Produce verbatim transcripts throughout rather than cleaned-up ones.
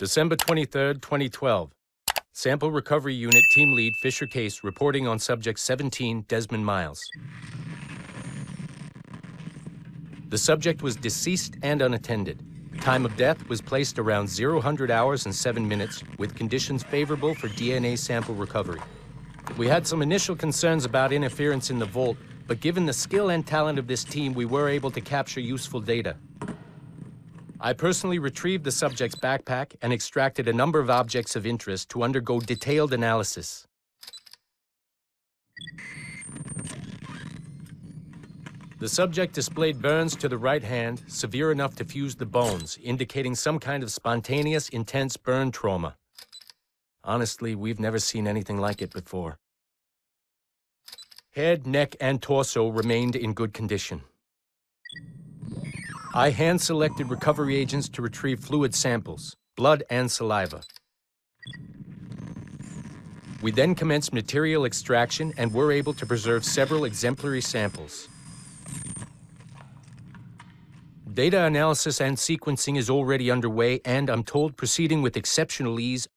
December twenty-third, twenty twelve. Sample Recovery Unit Team Lead Fisher Case reporting on Subject seventeen, Desmond Miles. The subject was deceased and unattended. Time of death was placed around zero hours and seven minutes with conditions favorable for D N A sample recovery. We had some initial concerns about interference in the vault, but given the skill and talent of this team, we were able to capture useful data. I personally retrieved the subject's backpack and extracted a number of objects of interest to undergo detailed analysis. The subject displayed burns to the right hand, severe enough to fuse the bones, indicating some kind of spontaneous, intense burn trauma. Honestly, we've never seen anything like it before. Head, neck, and torso remained in good condition. I hand-selected recovery agents to retrieve fluid samples, blood and saliva. We then commenced material extraction and were able to preserve several exemplary samples. Data analysis and sequencing is already underway and, I'm told, proceeding with exceptional ease.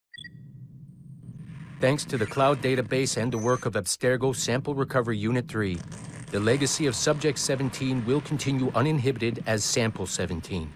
Thanks to the cloud database and the work of Abstergo Sample Recovery Unit three. The legacy of Subject seventeen will continue uninhibited as Sample seventeen.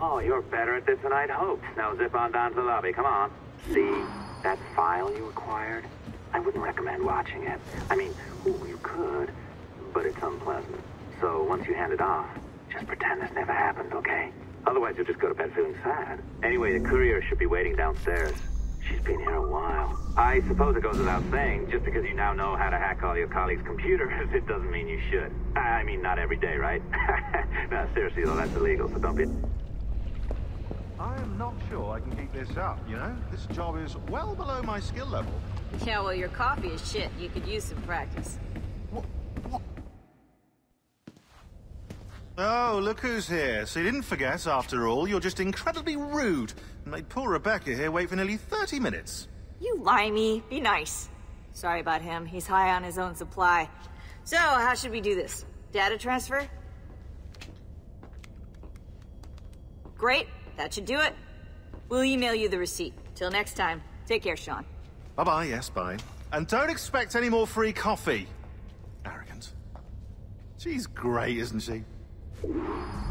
Oh, you're better at this than I'd hoped. Now zip on down to the lobby, come on. See, that file you acquired? I wouldn't recommend watching it. I mean, ooh, you could, but it's unpleasant. So once you hand it off, just pretend this never happened, okay? Otherwise, you'll just go to bed feeling sad. Anyway, the courier should be waiting downstairs. She's been here a while. I suppose it goes without saying, just because you now know how to hack all your colleagues' computers, it doesn't mean you should. I mean, not every day, right? No, seriously, though, that's illegal, so don't be... I am not sure I can keep this up, you know? This job is well below my skill level. Yeah, well, your coffee is shit. You could use some practice. What? What? Oh, look who's here. So you didn't forget, after all. You're just incredibly rude and made poor Rebecca here wait for nearly thirty minutes. You limey. Be nice. Sorry about him. He's high on his own supply. So, how should we do this? Data transfer? Great. That should do it. We'll email you the receipt. Till next time. Take care, Sean. Bye-bye. Yes, bye. And don't expect any more free coffee. Arrogant. She's great, isn't she? Thank you.